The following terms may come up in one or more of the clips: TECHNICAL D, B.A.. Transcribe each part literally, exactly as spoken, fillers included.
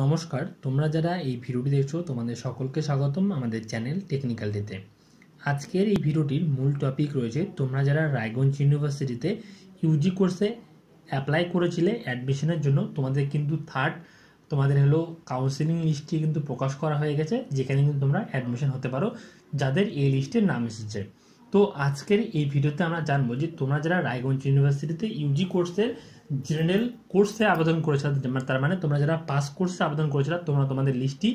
नमस्कार तोमरा जारा ए भिडियोटी देखो तोमादेर सकलके स्वागतम आमादेर चैनल टेक्निकल डीते। आजकेर ए भिडियोटिर मूल टपिक रयेछे तोमरा जारा रायगंज यूनिवर्सिटीते यूजी कोर्से अप्लाई करेछिले एडमिशनेर जोन्नो तोमादेर किन्तु थार्ड तोमादेर हलो काउन्सिलिंग लिस्टटी किन्तु प्रकाश करा हये गेछे जेखाने किन्तु तोमरा एडमिशन होते पारो जादेर ए लिस्टे नाम एसेछे। तो आजकेर ए भिडियोते आमरा जानबो जे तोमरा जारा रायगंज यूनिवर्सिटीते यूजी कोर्सेर জেনারেল কোর্সে আবেদন করেছিলা, তার মানে তোমরা যারা পাস কোর্সে আবেদন করেছিলা তোমরা তোমাদের লিস্টটি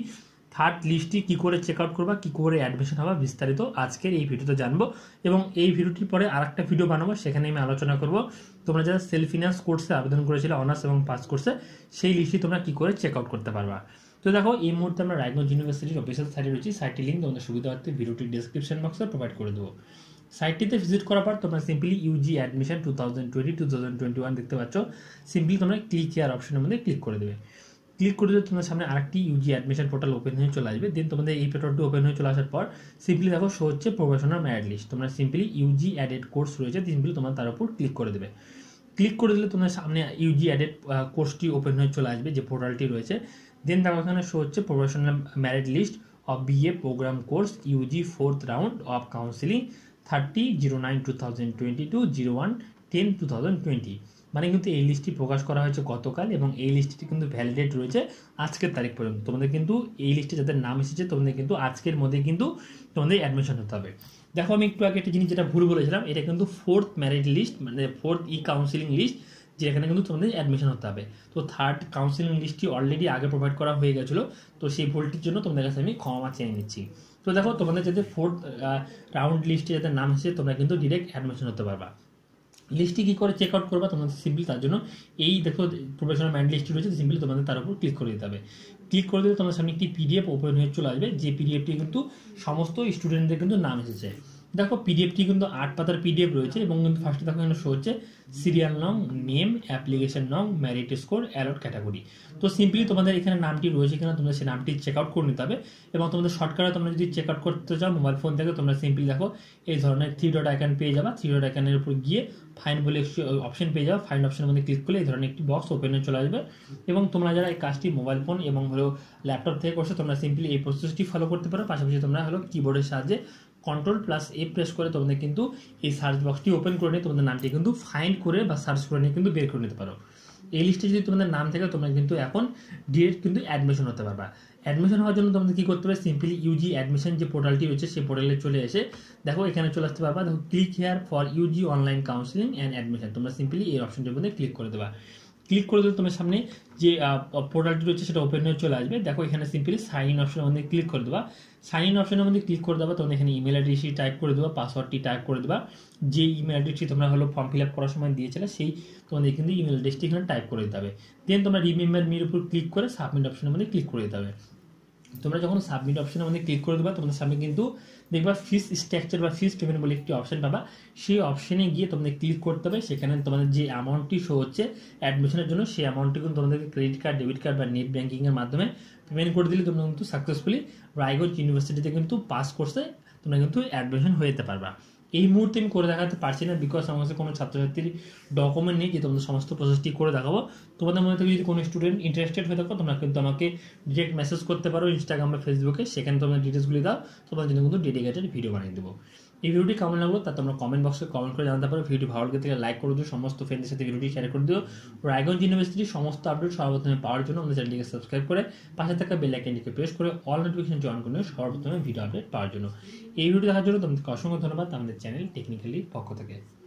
থার্ড লিস্টটি কী করে চেক আউট করবা, কী করে অ্যাডমিশন হবা বিস্তারিত আজকের এই ভিডিওতে জানবো। এবং এই ভিডিওটির পরে আরেকটা ভিডিও বানাবো, সেখানে আমি আলোচনা করব তোমরা যারা সেলফ ফিনান্স কোর্সে আবেদন করেছিলা অনার্স এবং পাস কোর্সে সেই লিস্টটি তোমরা কী করে চেক আউট করতে পারবা। তো দেখো এই মুহূর্তে আমরা রায়গঞ্জ ইউনিভার্সিটির অফিসিয়াল সাইটে রয়েছি, সাইটটি লিঙ্ক তোমাদের সুবিধার্থে ভিডিওটির ডিসক্রিপশন বক্সে প্রোভাইড করে দেবো। সাইটটিতে ভিজিট করার পর তোমরা simply UG admission two thousand twenty two thousand twenty one দেখতে পাচ্ছ, সিম্পলি তোমরা ক্লিক হেয়ার অপশনের মধ্যে ক্লিক করে দেবে। ক্লিক করে দিলে তোমার সামনে আরেকটি ইউজি অ্যাডমিশন পোর্টাল ওপেন হয়ে চলে আসবে। দেন তোমাদের এই পোর্টালটি ওপেন হয়ে চলে আসার পর সিম্পলি দেখো শো হচ্ছে প্রফেশনাল মেরিট লিস্ট, তোমরা সিম্পলি ইউজি অ্যাডেড কোর্স রয়েছে সিম্পলি তোমরা তার উপর ক্লিক করে দেবে। ক্লিক করে দিলে তোমার সামনে ইউজি অ্যাডেড কোর্সটি ওপেন হয়ে চলে আসবে যে পোর্টালটি রয়েছে। দেন দেখো এখানে শো হচ্ছে professional merit list of BA program course UG fourth round of counselling thirty zero nine two thousand twenty two zero one ten two thousand twenty মানে কিন্তু এই লিস্টটি প্রকাশ করা হয়েছে গতকাল এবং এই লিস্টটি কিন্তু ভ্যালিডেট রয়েছে আজকের তারিখ পর্যন্ত। তোমাদের কিন্তু এই লিস্টে যাদের নাম এসেছে তোমাদের কিন্তু আজকের মধ্যে কিন্তু তোমাদের অ্যাডমিশন হতে হবে। দেখো আমি একটু আগে একটা জিনিস যেটা ভুল বলেছিলাম, এটা কিন্তু ফোর্থ মেরিট লিস্ট মানে ফোর্থ ই কাউন্সিলিং লিস্ট যেখানে কিন্তু তোমাদের অ্যাডমিশন হতে হবে। তো থার্ড কাউন্সিলিং লিস্টটি অলরেডি আগে প্রোভাইড করা হয়ে গেছিলো, তো সেই ভুলটির জন্য তোমাদের কাছে আমি ক্ষমা চেয়ে নিচ্ছি। তো দেখো তোমাদের যাতে ফোর্থ রাউন্ড লিস্টে যাতে নাম এসে তোমরা কিন্তু ডিরেক্ট অ্যাডমিশন হতে পারবা। লিস্টটি কী করে চেক আউট করবা তোমাদের সিম্পলি তার জন্য এই দেখো প্রফেশনাল মেরিট লিস্টটি রয়েছে সিম্পলি তোমাদের তার উপর ক্লিক করে দিতে হবে। ক্লিক করে দিলে তোমাদের সামনে একটি পিডিএফ ওপেন হয়ে চলে আসবে, যে পিডিএফটি কিন্তু সমস্ত স্টুডেন্টদের কিন্তু নাম এসেছে। দেখো পিডিএফটি কিন্তু আট পাতার পিডিএফ রয়েছে এবং কিন্তু ফার্স্টে দেখো এখানে শো হচ্ছে সিরিয়াল নং, নেম, অ্যাপ্লিকেশন নং, মেরিট স্কোর, অ্যালট ক্যাটাগরি। তো সিম্পলি তোমাদের এখানে নামটি রয়েছে কিনা তোমরা সেই নামটি চেক আউট করে নিতে হবে। এবং তোমাদের শর্টকাটে তোমরা যদি চেক আউট করতে চাও মোবাইল ফোন থেকে তোমরা সিম্পলি দেখো এই ধরনের থ্রি ডট আইকন পেয়ে যাবা, থ্রি ডট আইকনের উপর গিয়ে ফাইন বলে অপশন পেয়ে যাবে। ফাইন অপশনের মধ্যে ক্লিক করলে এই ধরনের একটি বক্স ওপেন হয়ে চলে আসবে। এবং তোমরা যারা এই কাজটি মোবাইল ফোন এবং হলো ল্যাপটপ থেকে করছো তোমরা সিম্পলি এই প্রসেসটি ফলো করতে পারো। পাশাপাশি তোমরা হলো কিবোর্ডের সাহায্যে কন্ট্রোল প্লাস এ প্রেস করে তোমাদের কিন্তু এই সার্চ বক্সটি ওপেন করে নিয়ে তোমাদের নামটি কিন্তু ফাইন্ড করে বা সার্চ করে নিয়ে কিন্তু বের করে নিতে পারো। এই লিস্টে যদি তোমাদের নাম থাকে তোমরা কিন্তু এখন ডিরেক্ট কিন্তু অ্যাডমিশন হতে পারবা। অ্যাডমিশন হওয়ার জন্য তোমাদের কী করতে হবে, সিম্পলি ইউজি অ্যাডমিশন যে পোর্টালটি রয়েছে সেই পোর্টালে চলে এসে দেখো এখানে চলে আসতে পারবা। দেখো click here for UG online counselling and admission তোমরা সিম্পলি এই অপশনটির মধ্যে ক্লিক করে দেবা। ক্লিক করে দিলে তোমার সামনে যে পোর্টালটি রয়েছে সেটা ওপেন হয়ে চলে আসবে। দেখো এখানে সিম্পলি সাইন ইন অপশনের মধ্যে ক্লিক করে দেবা। সাইন ইন অপশনের মধ্যে ক্লিক করে দেবা তোমাদের এখানে ইমেল অ্যাড্রেসটি টাইপ করে দেবা, পাসওয়ার্ডটি টাইপ করে দেবা, যে ইমেল অ্যাড্রেসটি তোমরা হলো ফর্ম ফিল আপ করার সময় দিয়েছিলে সেই তোমাদের কিন্তু ইমেল অ্যাড্রেসটি এখানে টাইপ করে দিতে হবে। দেন তোমরা রিমেম্বার মির উপর ক্লিক করে সাবমিট অপশনের মধ্যে ক্লিক করে দিতে হবে। তোমরা যখন সাবমিট অপশনের মধ্যে ক্লিক করে দেবা তোমাদের সামনে কিন্তু দেখবা ফিস স্ট্রাকচার বা ফিস পেমেন্ট বলে একটি অপশন পাবা, সেই অপশনে গিয়ে তোমাদের ক্লিক করতে হবে। সেখানে তোমাদের যে অ্যামাউন্টটি শো হচ্ছে অ্যাডমিশনের জন্য সেই অ্যামাউন্টটি কিন্তু তোমাদেরকে ক্রেডিট কার্ড, ডেবিট কার্ড বা নেট ব্যাঙ্কিংয়ের মাধ্যমে পেমেন্ট করে দিলে তোমরা কিন্তু সাকসেসফুলি রায়গঞ্জ ইউনিভার্সিটিতে কিন্তু পাস কোর্সে তোমরা কিন্তু অ্যাডমিশন হয়ে যেতে পারবা। এই মুহূর্তে আমি করে দেখাতে পারছি না বিকজ আমার কাছে কোনো ছাত্রছাত্রীর ডকুমেন্ট নেই যে তোমাদের সমস্ত প্রসেসটি করে দেখাবো। তোমাদের মধ্যে থেকে যদি কোনো স্টুডেন্ট ইন্টারেস্টেড হয়ে থাকো তোমরা কিন্তু আমাকে ডিরেক্ট মেসেজ করতে পারো ইনস্টাগ্রাম বা ফেসবুকে, সেখানে তোমরা ডিটেলসগুলি দাও, তোমাদের জন্য কিন্তু ডেডিকেটেড ভিডিও বানিয়ে দেবো। এই ভিডিওটি কেমন লাগলো তা তোমরা কমেন্ট বক্সে কমেন্ট করে জানাতে পারো। ভিডিও ভালো লাগলে থেকে লাইক করে দিও, সমস্ত ফ্রেন্ডের সাথে ভিডিওটি শেয়ার করে দিও। রায়গঞ্জ ইউনিভার্সিটির সমস্ত আপডেট সর্বপ্রথমে পাওয়ার জন্য আমাদের চ্যানেলটিকে সাবস্ক্রাইব করে পাশে থাকা বেল আইকনটিকে প্রেস করে অল নোটিফিকেশন জয়েন করে সর্বপ্রথমে ভিডিও আপডেট পাওয়ার জন্য। এই ভিডিও দেখার জন্য তোমাদেরকে অসংখ্য ধন্যবাদ আমাদের চ্যানেল টেকনিক্যাল ডির পক্ষ থেকে।